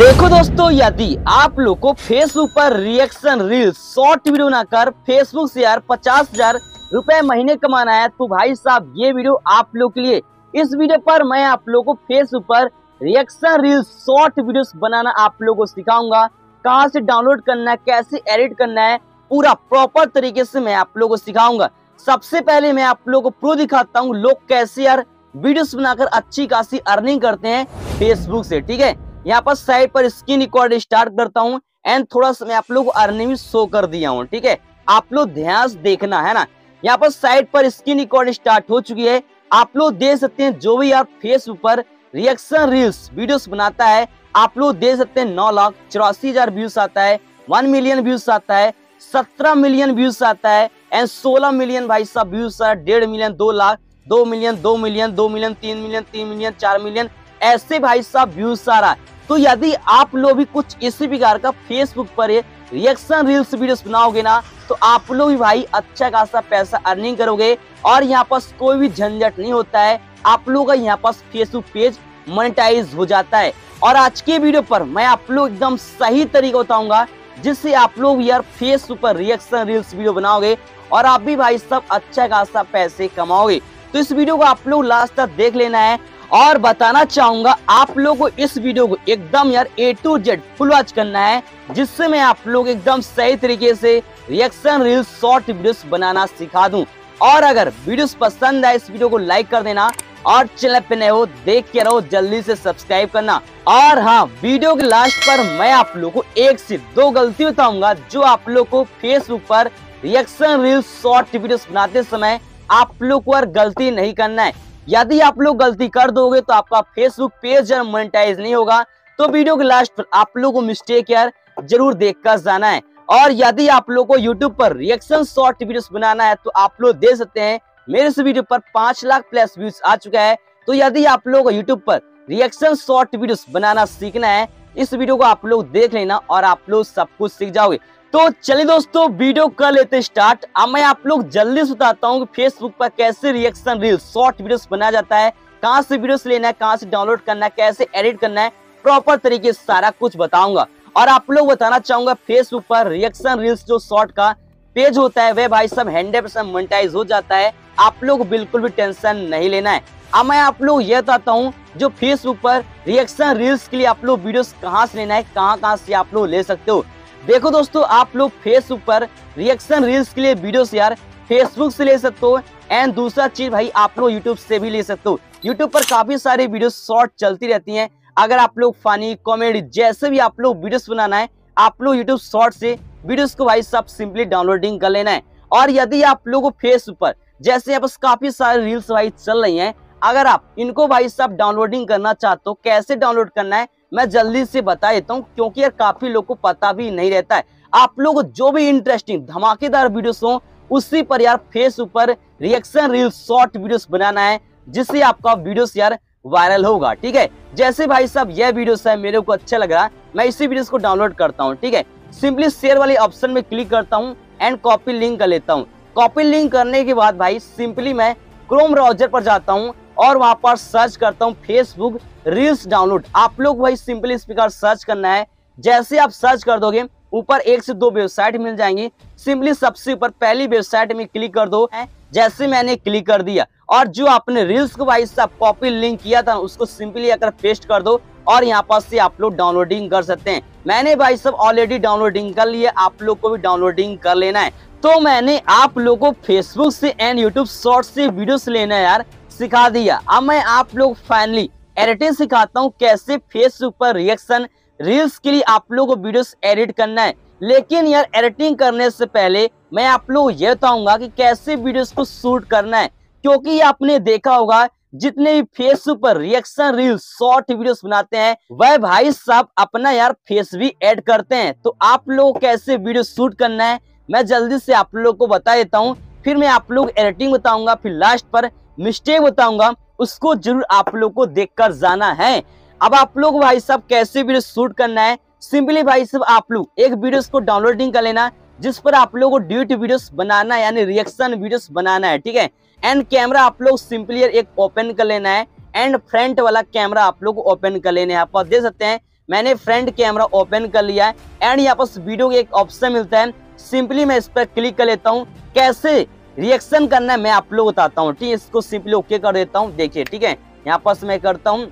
देखो दोस्तों, यदि आप लोग को फेसबुक पर रिएक्शन रील शॉर्ट वीडियो ना कर फेसबुक से यार 50,000 रुपए महीने कमाना है तो भाई साहब ये वीडियो आप लोग के लिए। इस वीडियो पर मैं आप लोग को फेसबुक पर रिएक्शन रील शॉर्ट वीडियोस बनाना आप लोगों को सिखाऊंगा। कहाँ से डाउनलोड करना है, कैसे एडिट करना है, पूरा प्रॉपर तरीके से मैं आप लोगों को सिखाऊंगा। सबसे पहले मैं आप लोगों को प्रो दिखाता हूँ लोग कैसे यार वीडियोस बनाकर अच्छी खासी अर्निंग करते हैं फेसबुक से। ठीक है, यहाँ पर साइड पर स्क्रीन रिकॉर्ड स्टार्ट करता हूँ एंड थोड़ा सा मैं आप लोग को अर्निंग शो कर दिया हूँ। ठीक है, आप लोग ध्यान से देखना है ना। यहाँ पर साइड पर स्क्रीन रिकॉर्ड स्टार्ट हो चुकी है, आप लोग देख सकते हैं। जो भी आप फेसबुक पर रिएक्शन रील्स वीडियोस बनाता है आप लोग देख सकते हैं 9,84,000 व्यूज आता है, 1 मिलियन व्यूज आता है, 17 मिलियन व्यूज आता है एंड 16 मिलियन भाई साहब views, 1.5 million, 2 lakh, 2 million, 2 million, 2 million, 3 million, 3 million, 4 million ऐसे भाई साहब व्यूज आ रहा है। तो यदि आप लोग भी कुछ इसी प्रकार का फेसबुक पर रिएक्शन रील्स वीडियोस बनाओगे ना तो आप लोग भी भाई अच्छा खासा पैसा अर्निंग करोगे और यहाँ पास कोई भी झंझट नहीं होता है। आप लोग का यहाँ पास फेसबुक पेज मोनेटाइज हो जाता है। और आज के वीडियो पर मैं आप लोग एकदम सही तरीका बताऊंगा जिससे आप लोग यार फेसबुक पर रिएक्शन रील्स वीडियो बनाओगे और आप भी भाई सब अच्छा खासा पैसे कमाओगे। तो इस वीडियो को आप लोग लास्ट तक देख लेना है और बताना चाहूंगा आप लोगों को इस वीडियो को एकदम यार A to Z full watch करना है जिससे मैं आप लोग एकदम सही तरीके से रिएक्शन रील्स शॉर्ट वीडियोस बनाना सिखा दूं। और अगर वीडियोस पसंद आए इस वीडियो को लाइक कर देना और चैनल पे नए हो देख के रहो जल्दी से सब्सक्राइब करना। और हाँ, वीडियो के लास्ट पर मैं आप लोग को 1 से 2 गलती बताऊंगा जो आप लोग को फेसबुक पर रिएक्शन रील्स शॉर्ट वीडियोस बनाते समय आप लोग को गलती नहीं करना है। यदि आप लोग गलती कर दोगे तो आपका फेसबुक पेज यार मोनेटाइज नहीं होगा। तो वीडियो के लास्ट पर आप लोग को मिस्टेक यार जरूर देखकर जाना है। और यदि आप लोग को यूट्यूब पर रिएक्शन शॉर्ट वीडियोस बनाना है तो आप लोग देख सकते हैं मेरे इस वीडियो पर 5 लाख प्लस व्यूज आ चुका है। तो यदि आप लोग को यूट्यूब पर रिएक्शन शॉर्ट वीडियोस बनाना सीखना है इस वीडियो को आप लोग देख लेना और आप लोग सब कुछ सीख जाओगे। तो चलिए दोस्तों, वीडियो कर लेते स्टार्ट। अब मैं आप लोग जल्दी से बताता हूँ फेसबुक पर कैसे रिएक्शन रील शॉर्ट वीडियोस बनाया जाता है, कहाँ से वीडियोस लेना है, कहाँ से डाउनलोड करना है, कैसे एडिट करना है, प्रॉपर तरीके से सारा कुछ बताऊंगा। और आप लोग बताना चाहूंगा फेसबुक पर रिएक्शन रील्स जो शॉर्ट का पेज होता है वह भाई सब 100% मोनेटाइज हो जाता है। आप लोग बिल्कुल भी टेंशन नहीं लेना है। अब मैं आप लोग यह बताता हूँ जो फेसबुक पर रिएक्शन रील्स के लिए आप लोग वीडियोस कहाँ से लेना है, कहाँ से आप लोग ले सकते हो। देखो दोस्तों, आप लोग फेसबुक पर रिएक्शन रील्स के लिए वीडियोस यार फेसबुक से ले सकते हो एंड दूसरा चीज भाई आप लोग यूट्यूब से भी ले सकते हो। यूट्यूब पर काफी सारी वीडियोस शॉर्ट चलती रहती हैं। अगर आप लोग फनी कॉमेडी जैसे भी आप लोग वीडियोस बनाना है आप लोग यूट्यूब शॉर्ट से वीडियोस को भाई सब सिंपली डाउनलोडिंग कर लेना है। और यदि आप लोग फेसबुक पर जैसे यहाँ पर काफी सारी रील्स भाई चल रही है, अगर आप इनको भाई सब डाउनलोडिंग करना चाहते हो कैसे डाउनलोड करना है मैं जल्दी से बता देता हूँ क्योंकि यार काफी लोग को पता भी नहीं रहता है। आप लोग जो भी इंटरेस्टिंग धमाकेदार वीडियोस हो उसी पर यार फेसबुक पर रिएक्शन रील शॉर्ट वीडियोस बनाना है जिससे आपका वीडियोस यार वायरल होगा। ठीक है, जैसे भाई साहब यह वीडियोस है मेरे को अच्छा लग रहा, मैं इसी वीडियोस को डाउनलोड करता हूँ। ठीक है, सिंपली शेयर वाले ऑप्शन में क्लिक करता हूँ एंड कॉपी लिंक कर लेता हूँ। कॉपी लिंक करने के बाद भाई सिंपली मैं क्रोम ब्राउजर पर जाता हूँ और वहां पर सर्च करता हूँ फेसबुक रील्स डाउनलोड। आप लोग भाई सिंपली इस प्रकार सर्च करना है। जैसे आप सर्च कर दोगे ऊपर 1 से 2 वेबसाइट मिल जाएंगी। सिंपली सबसे ऊपर पहली वेबसाइट में क्लिक कर दो। जैसे मैंने क्लिक कर दिया और जो आपने रील्स को भाई साहब कॉपी लिंक किया था उसको सिंपली आकर पेस्ट कर दो और यहाँ पास से आप लोग डाउनलोडिंग कर सकते हैं। मैंने भाई साहब ऑलरेडी डाउनलोडिंग कर लिया, आप लोग को भी डाउनलोडिंग कर लेना है। तो मैंने आप लोग को फेसबुक से एंड यूट्यूब शॉर्ट से वीडियोस लेना है यार सिखा दिया। अब मैं आप लोग फाइनली एडिटिंग सिखाता हूँ कैसे फेसबुक पर रिएक्शन रील्स के लिए आप लोगों को वीडियोस एडिट करना है। लेकिन यार एडिटिंग करने से पहले मैं आप लोग ये बताऊंगा कि कैसे वीडियोस को शूट करना है क्योंकि आपने देखा होगा जितने भी फेसबुक पर रिएक्शन रील्स शॉर्ट वीडियोस बनाते हैं वह भाई साहब अपना यार फेस भी एड करते हैं। तो आप लोग कैसे वीडियो शूट करना है मैं जल्दी से आप लोग को बता देता हूँ, फिर मैं आप लोग एडिटिंग बताऊंगा, फिर लास्ट पर मिस्टेक बताऊंगा उसको जरूर आप लोग को देखकर जाना है। अब आप लोग भाई साहब कैसे वीडियो शूट करना है, सिंपली भाई साहब आप लोग एक वीडियोस को डाउनलोडिंग कर लेना जिस पर आप लोगों को ड्यूट वीडियोस बनाना है यानी रिएक्शन वीडियोस बनाना है। ठीक है, एंड कैमरा आप लोग सिंपली एक ओपन कर लेना है एंड फ्रंट वाला कैमरा आप लोग ओपन कर लेना है। आप देख सकते हैं मैंने फ्रंट कैमरा ओपन कर लिया है एंड यहाँ पर वीडियो का एक ऑप्शन मिलता है, सिंपली मैं इस पर क्लिक कर लेता हूँ। कैसे रिएक्शन करना है मैं आप लोग बताता हूँ, ठीक है। इसको सिंपली ओके कर देता हूँ, देखिए ठीक है, यहाँ पर मैं करता हूँ।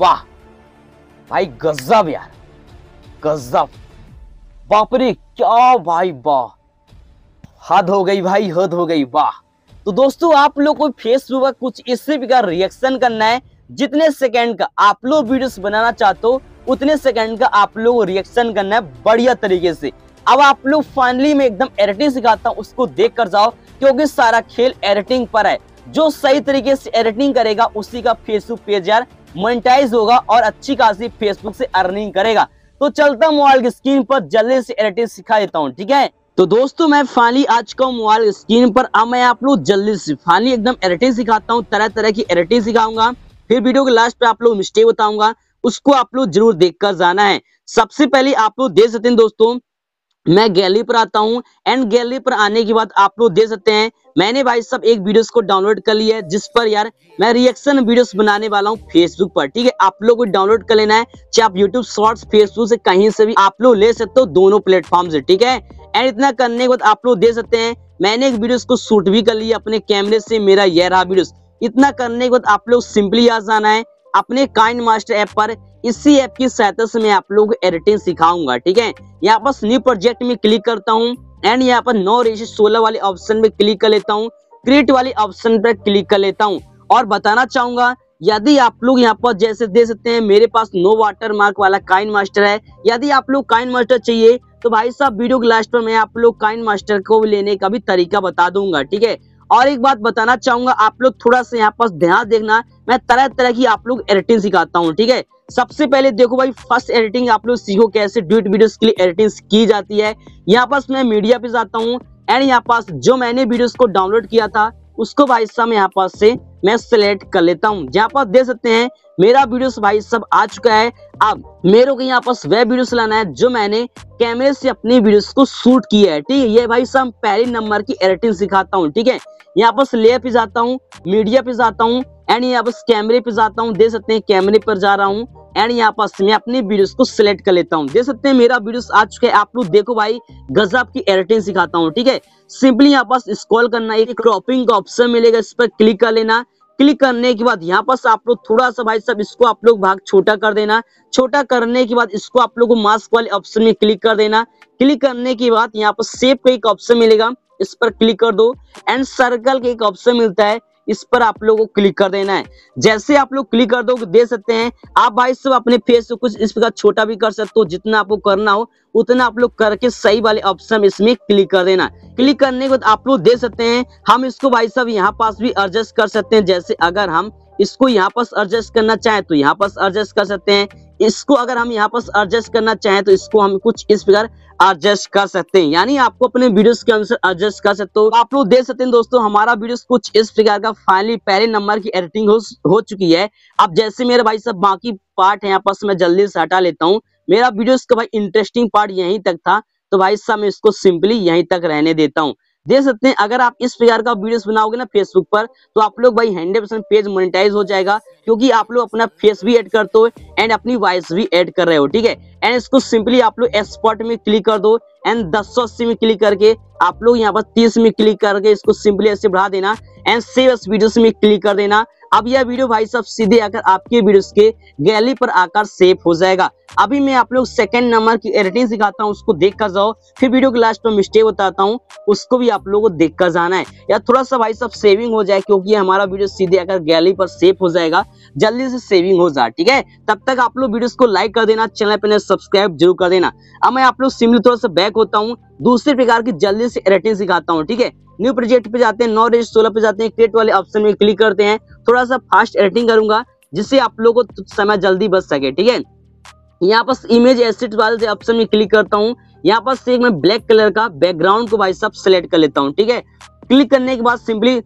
वाह भाई गजब यार, गजब, बाप रे क्या भाई, वाह हद हो गई भाई, हद हो गई, वाह। तो दोस्तों आप लोग को फेसबुक पर कुछ इसी प्रकार रिएक्शन करना है, जितने सेकंड का आप लोग वीडियोस बनाना चाहते हो उतने सेकंड का आप लोग रिएक्शन करना है बढ़िया तरीके से। अब आप लोग फाइनली में एकदम एडिटिंग सिखाता हूँ, उसको देख कर जाओ, क्योंकि सारा खेल एडिटिंग पर है। जो सही तरीके से एडिटिंग करेगा उसी का फेसबुक पेज यार मोनेटाइज होगा और अच्छी खासी फेसबुक से अर्निंग करेगा। तो चलता हूँ मोबाइल की स्क्रीन पर, जल्दी से एडिटिंग सिखा देता हूँ, ठीक है। तो दोस्तों मैं फाइनली आ चुका हूँ मोबाइल स्क्रीन पर। अब मैं आप लोग जल्दी से फाइनली एकदम एडिटिंग सिखाता हूँ, तरह तरह की एडिटिंग सिखाऊंगा, फिर वीडियो के लास्ट पे आप लोग मिस्टेक बताऊंगा, उसको आप लोग जरूर देखकर जाना है। सबसे पहले आप लोग देख सकते हैं दोस्तों, मैं गैलरी पर आता हूं एंड गैलरी पर आने के बाद आप लोग देख सकते हैं मैंने भाई सब एक वीडियोस को डाउनलोड कर लिया है, जिस पर यार मैं रिएक्शन वीडियोस बनाने वाला हूं फेसबुक पर, ठीक है। आप लोग को डाउनलोड कर लेना है, चाहे आप यूट्यूब शॉर्ट्स, फेसबुक से कहीं से भी आप लोग ले सकते हो, दोनों प्लेटफॉर्म से, ठीक है। एंड इतना करने के बाद आप लोग देख सकते हैं मैंने एक वीडियोस को शूट भी कर लिया अपने कैमरे से, मेरा यह रहा वीडियोस। इतना करने के बाद आप लोग सिंपली आ जाना है अपने काइंड मास्टर ऐप पर, इसी ऐप की सहायता से मैं आप लोग एडिटिंग सिखाऊंगा, ठीक है। यहाँ पर न्यू प्रोजेक्ट में क्लिक करता हूँ एंड यहाँ पर 9:16 वाले ऑप्शन में क्लिक कर लेता हूँ, क्रिएट वाले ऑप्शन पर क्लिक कर लेता हूँ। और बताना चाहूंगा यदि आप लोग यहाँ पर जैसे दे सकते हैं मेरे पास नो वाटर मार्क वाला काइन मास्टर है, यदि आप लोग काइन मास्टर चाहिए तो भाई साहब वीडियो के लास्ट पर मैं आप लोग काइन मास्टर को लेने का भी तरीका बता दूंगा, ठीक है। और एक बात बताना चाहूंगा आप लोग थोड़ा सा यहाँ पर ध्यान देखना, मैं तरह तरह की आप लोग एडिटिंग सिखाता हूँ, ठीक है। सबसे पहले देखो भाई फर्स्ट एडिटिंग आप लोग सीखो कैसे ड्यूट वीडियोस के लिए एडिटिंग की जाती है। यहाँ पास मैं मीडिया पे जाता हूँ एंड यहाँ पास जो मैंने वीडियोस को डाउनलोड किया था उसको भाई साहब यहाँ पास से मैं सिलेक्ट कर लेता हूँ। यहाँ पास देख सकते हैं मेरा वीडियोस भाई साहब आ चुका है। अब मेरे को यहाँ पास वह वीडियोस लाना है जो मैंने कैमरे से अपनी वीडियोस को शूट किया है, ठीक है। ये भाई साहब पहले नंबर की एडिटिंग सिखाता हूँ, ठीक है। यहाँ पास लेयर पे जाता हूँ, मीडिया पे जाता हूँ एंड यहाँ पास कैमरे पे जाता हूँ, देख सकते हैं कैमरे पर जा रहा हूँ एंड यहाँ पास मैं अपने वीडियोस को सिलेक्ट कर लेता हूँ। देख सकते हैं मेरा वीडियोस आ चुका है। आप लोग देखो भाई गजब की एडिटिंग सिखाता हूँ, ठीक है। सिंपली यहाँ पास स्क्रॉल करना, एक क्रॉपिंग का ऑप्शन मिलेगा, इस पर क्लिक कर लेना। क्लिक करने के बाद यहाँ पास आप लोग थोड़ा सा भाई साहब इसको आप लोग भाग छोटा कर देना, छोटा करने के बाद इसको आप लोग को मास्क वाले ऑप्शन में क्लिक कर देना। क्लिक करने के बाद यहाँ पर सेव का एक ऑप्शन मिलेगा, इस पर क्लिक कर दो एंड सर्कल का एक ऑप्शन मिलता है, इस पर आप लोगों को क्लिक कर देना है। जैसे आप लोग क्लिक कर दो दे सकते हैं आप भाई सब अपने फेस को कुछ इस प्रकार छोटा भी कर सकते हो, जितना आपको करना हो उतना आप लोग करके सही वाले ऑप्शन इसमें क्लिक कर देना। क्लिक करने के बाद आप लोग दे सकते हैं हम इसको भाई साहब यहाँ पास भी एडजस्ट कर सकते हैं, जैसे अगर हम इसको यहाँ पास एडजस्ट करना चाहें तो यहाँ पास एडजस्ट कर सकते हैं, इसको अगर हम यहाँ पास एडजस्ट करना चाहें तो इसको हम कुछ इस प्रकार एडजस्ट कर सकते हैं, यानी आपको अपने वीडियोस के अनुसार एडजस्ट कर सकते हो। आप लोग देख सकते हैं दोस्तों हमारा वीडियोस कुछ इस प्रकार का फाइनली पहले नंबर की एडिटिंग हो चुकी है। अब जैसे मेरे भाई साहब बाकी पार्ट है यहाँ पास मैं जल्दी से हटा लेता हूँ, मेरा वीडियोस का भाई इंटरेस्टिंग पार्ट यहीं तक था तो भाई साहब मैं इसको सिंपली यहीं तक रहने देता हूँ। देख सकते हैं अगर आप इस प्रकार का वीडियोस बनाओगे ना फेसबुक पर तो आप लोग भाई 100% पेज मोनेटाइज हो जाएगा, क्योंकि आप लोग अपना फेस भी ऐड करते हो एंड अपनी वॉइस भी ऐड कर रहे हो, ठीक है। एंड इसको सिंपली आप लोग एक्सपोर्ट में क्लिक कर दो एंड 1080 में क्लिक करके आप लोग यहाँ पर 30 में क्लिक करके इसको सिंपली ऐसे बढ़ा देना एंड सेव एस वीडियोस में क्लिक कर देना। अब यह वीडियो भाई साहब सीधे आकर आपके वीडियोस के गैलरी पर आकर सेव हो जाएगा। अभी मैं आप लोग सेकंड नंबर की एडिटिंग सिखाता हूँ, उसको देख कर जाओ, फिर वीडियो के लास्ट में मिस्टेक बताता हूँ, उसको भी आप लोगों को देख कर जाना है। या थोड़ा सा भाई साहब सेविंग हो जाए, क्योंकि हमारा वीडियो सीधे आकर गैलरी पर सेव हो जाएगा, जल्दी से सेविंग हो जाए, ठीक है। तब तक आप लोग वीडियोस को लाइक कर देना, चैनल पर सब्सक्राइब जरूर कर देना। अब मैं आप लोग सिंपली थोड़ा सा बैक होता हूँ, दूसरे प्रकार की जल्दी से एडिटिंग सिखाता हूँ, ठीक है। न्यू प्रोजेक्ट पे जाते हैं, 9:16 पे जाते हैं, क्रिएट वाले ऑप्शन में क्लिक करते हैं। थोड़ा सा फास्ट एडिटिंग करूंगा जिससे आप लोगों को समय जल्दी बच सके, ठीक है। यहाँ पर इमेज एसेट वाले ऑप्शन में क्लिक करता हूँ, यहाँ पर एक मैं ब्लैक कलर का बैकग्राउंड को भाई साहब सेलेक्ट कर लेता हूँ, ठीक है। क्लिक करने के बाद सिंपली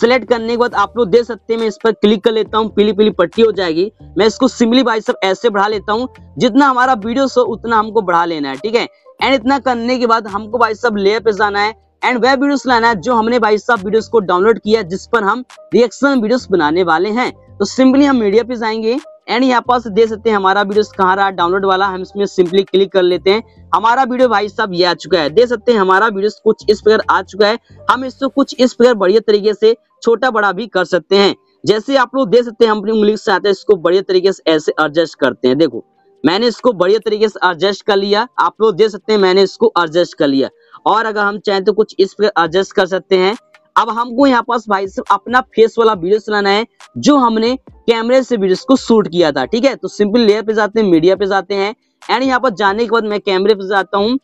सेलेक्ट करने के बाद आप लोग देख सकते हैं मैं इस पर क्लिक कर लेता हूँ, पीली पीली पट्टी हो जाएगी। मैं इसको सिंपली भाई साहब ऐसे बढ़ा लेता हूँ, जितना हमारा वीडियो हो उतना हमको बढ़ा लेना है, ठीक है। एंड इतना करने के बाद हमको भाई साहब लेयर पे जाना है एंड वेब वीडियोस लाना है जो हमने भाई साहब वीडियोस को डाउनलोड किया जिस पर हम रिएक्शन वीडियोस बनाने वाले हैं। तो सिंपली हम मीडिया पे जाएंगे एंड यहाँ पर देख सकते हैं हमारा वीडियो कहाँ रहा डाउनलोड वाला, हम इसमें सिंपली क्लिक कर लेते हैं। हमारा वीडियो भाई साहब ये आ चुका है, देख सकते हैं हमारा वीडियो कुछ इस प्रकार आ चुका है। हम इसको कुछ इस प्रकार बढ़िया तरीके से छोटा बड़ा भी कर सकते हैं। जैसे आप लोग देख सकते हैं हम अपनी उंगली से आते हैं इसको बढ़िया तरीके से ऐसे एडजस्ट करते हैं। देखो मैंने इसको बढ़िया तरीके से एडजस्ट कर लिया, आप लोग देख सकते हैं मैंने इसको एडजस्ट कर लिया। और अगर हम चाहें तो कुछ इस प्रकार एडजस्ट कर सकते हैं। अब हमको यहाँ पास भाई साहब अपना फेस वाला वीडियो चलाना है जो हमने कैमरे से वीडियोस को शूट किया था, ठीक है। तो सिंपल लेयर पे जाते हैं, मीडिया पे जाते हैं एंड यहाँ पर जाने के बाद मैं कैमरे पे जाता हूँ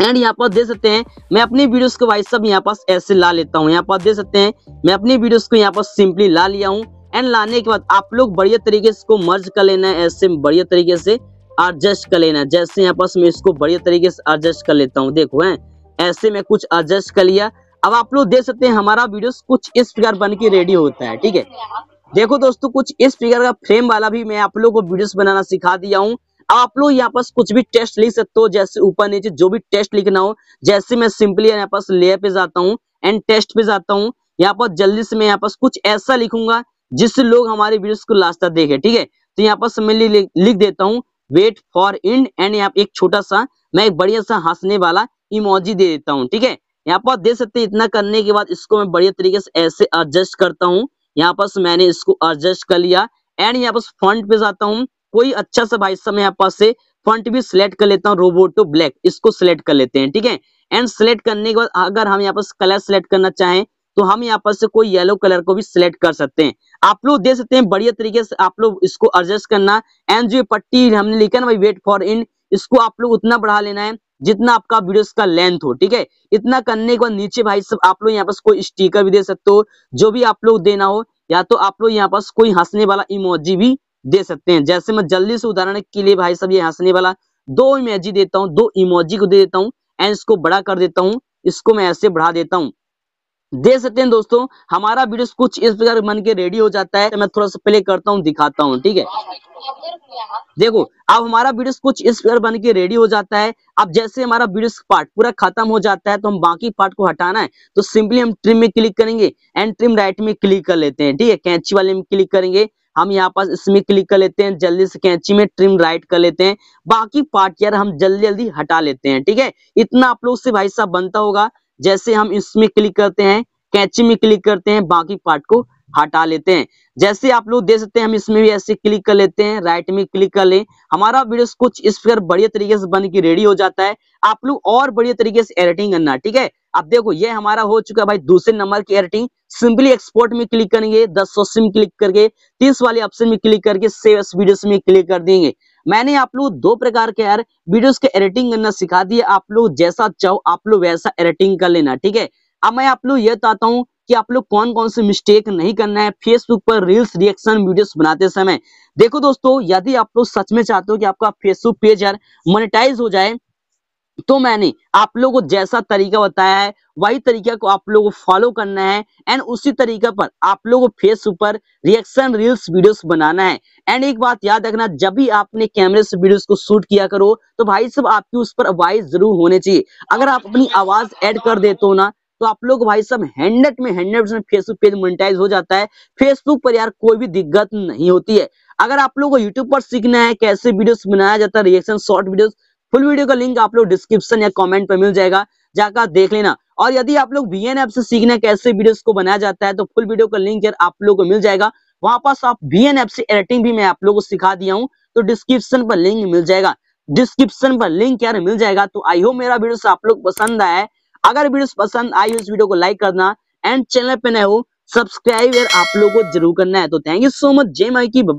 एंड यहाँ पर देख सकते हैं मैं अपनी वीडियोस को भाई साहब यहाँ पास ऐसे ला लेता हूँ। यहाँ पर देख सकते हैं मैं अपनी वीडियोस को यहाँ पर सिंपली ला लिया हूँ एंड लाने के बाद आप लोग बढ़िया तरीके से इसको मर्ज कर लेना है, ऐसे बढ़िया तरीके से एडजस्ट कर लेना है। जैसे यहाँ पास मैं इसको बढ़िया तरीके से एडजस्ट कर लेता हूँ, देखो है ऐसे मैं कुछ एडजस्ट कर लिया। अब आप लोग देख सकते हैं हमारा वीडियोस कुछ इस प्रकार बन के रेडी होता है, ठीक है। देखो दोस्तों कुछ इस प्रकार का फ्रेम वाला भी मैं आप लोगों को वीडियोस बनाना सिखा दिया हूँ। अब आप लोग यहाँ पर कुछ भी टेक्स्ट लिख सकते हो, जैसे ऊपर नीचे जो भी टेक्स्ट लिखना हो। जैसे मैं सिंपली यहाँ पर लेयर पे जाता हूँ एंड टेक्स्ट पे जाता हूँ। यहाँ पर जल्दी से मैं यहाँ पर कुछ ऐसा लिखूंगा जिससे लोग हमारे वीडियोस को लास्ट तक देखे, ठीक है। तो यहाँ पर मैं लिख देता हूँ वेट फॉर एंड एंड यहाँ एक छोटा सा मैं एक बढ़िया सा हंसने वाला इमोजी दे देता हूँ, ठीक है। यहाँ पर देख सकते हैं इतना करने के बाद इसको मैं बढ़िया तरीके से ऐसे एडजस्ट करता हूँ। यहाँ पर मैंने इसको एडजस्ट कर लिया एंड यहाँ पर फॉन्ट पे जाता हूँ, कोई अच्छा सा भाई साहब यहाँ पास से फॉन्ट भी सिलेक्ट कर लेता हूँ, रोबोटो ब्लैक इसको सिलेक्ट कर लेते हैं, ठीक है। एंड सिलेक्ट करने के बाद अगर हम यहाँ पर कलर सिलेक्ट करना चाहें तो हम यहाँ पर से कोई येलो कलर को भी सिलेक्ट कर सकते हैं। आप लोग देख सकते हैं बढ़िया तरीके से आप लोग इसको एडजस्ट करना। एंड जो पट्टी हमने लिखा ना भाई वेट फॉर इन, इसको आप लोग उतना बढ़ा लेना है जितना आपका वीडियोस का लेंथ हो, ठीक है। इतना करने के बाद नीचे भाई सब आप लोग यहाँ पर कोई स्टिकर भी दे सकते हो, जो भी आप लोग देना हो, या तो आप लोग यहाँ पर कोई हंसने वाला इमोजी भी दे सकते हैं। जैसे मैं जल्दी से उदाहरण के लिए भाई सब ये हंसने वाला दो इमोजी को दे देता हूँ एंड इसको बड़ा कर देता हूँ, इसको मैं ऐसे बढ़ा देता हूँ। देख सकते हैं दोस्तों हमारा वीडियो कुछ इस प्रकार बन के रेडी हो जाता है। मैं थोड़ा सा प्ले करता हूँ दिखाता हूँ, ठीक है। देखो अब हमारा वीडियो कुछ इस प्रकार बन के रेडी हो जाता है। अब जैसे हमारा वीडियो पार्ट पूरा खत्म हो जाता है तो हम बाकी पार्ट को हटाना है, तो सिंपली हम ट्रिम में क्लिक करेंगे एंड ट्रिम राइट में क्लिक कर लेते हैं, ठीक है। कैंची वाले में क्लिक करेंगे हम, यहाँ पास इसमें क्लिक कर लेते हैं, जल्दी से कैंची में ट्रिम राइट कर लेते हैं। बाकी पार्ट यार हम जल्दी जल्दी हटा लेते हैं, ठीक है। इतना आप लोग से भाई साहब बनता होगा। जैसे हम इसमें क्लिक करते हैं, कैंची में क्लिक करते हैं, बाकी पार्ट को हटा लेते हैं। जैसे आप लोग देख सकते हैं हम इसमें भी ऐसे क्लिक कर लेते हैं, राइट में क्लिक कर लें। हमारा वीडियो कुछ इस प्रकार बढ़िया तरीके से बन के रेडी हो जाता है। आप लोग और बढ़िया तरीके से एडिटिंग करना, ठीक है। अब देखो ये हमारा हो चुका है भाई दूसरे नंबर की एडिटिंग। सिंपली एक्सपोर्ट में क्लिक करेंगे, 1080 में क्लिक करके 30 वाले ऑप्शन में क्लिक करके सेव एज वीडियोस में क्लिक कर देंगे। मैंने आप लोग दो प्रकार के यार वीडियोस के एडिटिंग करना सिखा दिया। आप लोग जैसा चाहो आप लोग वैसा एडिटिंग कर लेना, ठीक है। अब मैं आप लोग ये बताता हूँ कि आप लोग कौन कौन से मिस्टेक नहीं करना है फेसबुक पर रील्स रिएक्शन वीडियोस बनाते समय। देखो दोस्तों यदि आप लोग सच में चाहते हो कि आपका फेसबुक पेज यार मोनेटाइज हो जाए, तो मैंने आप लोगों को जैसा तरीका बताया है वही तरीका को आप लोगों को फॉलो करना है एंड उसी तरीका पर आप लोगों को फेसबुक पर रिएक्शन रील्स वीडियोस बनाना है। एंड एक बात याद रखना, जब भी आपने कैमरे से वीडियोस को शूट किया करो तो भाई सब आपकी उस पर वॉइस जरूर होनी चाहिए। अगर आप अपनी आवाज ऐड कर देते हो ना तो आप लोग भाई सब 100% फेसबुक पेज मोनेटाइज हो जाता है। फेसबुक पर यार कोई भी दिक्कत नहीं होती है। अगर आप लोगों को यूट्यूब पर सीखना है कैसे वीडियोस बनाया जाता है reaction short videos, full video का लिंक आप लोग डिस्क्रिप्शन या कमेंट पर मिल जाएगा, जाकर देख लेना। और यदि आप लोग VN ऐप से सीखना है कैसे वीडियोस को बनाया जाता है तो फुल वीडियो का लिंक यार आप लोगों को मिल जाएगा। वहां पास आप VN ऐप से एडिटिंग भी मैं आप लोगों को सिखा दिया हूँ, तो डिस्क्रिप्शन पर लिंक मिल जाएगा, डिस्क्रिप्शन पर लिंक यार मिल जाएगा। तो आई होप मेरा वीडियो आप लोग पसंद आया है। अगर वीडियो पसंद आई हो इस वीडियो को लाइक करना एंड चैनल पर नए हो सब्सक्राइब यार आप लोग को जरूर करना है। तो थैंक यू सो मच, जय माई की।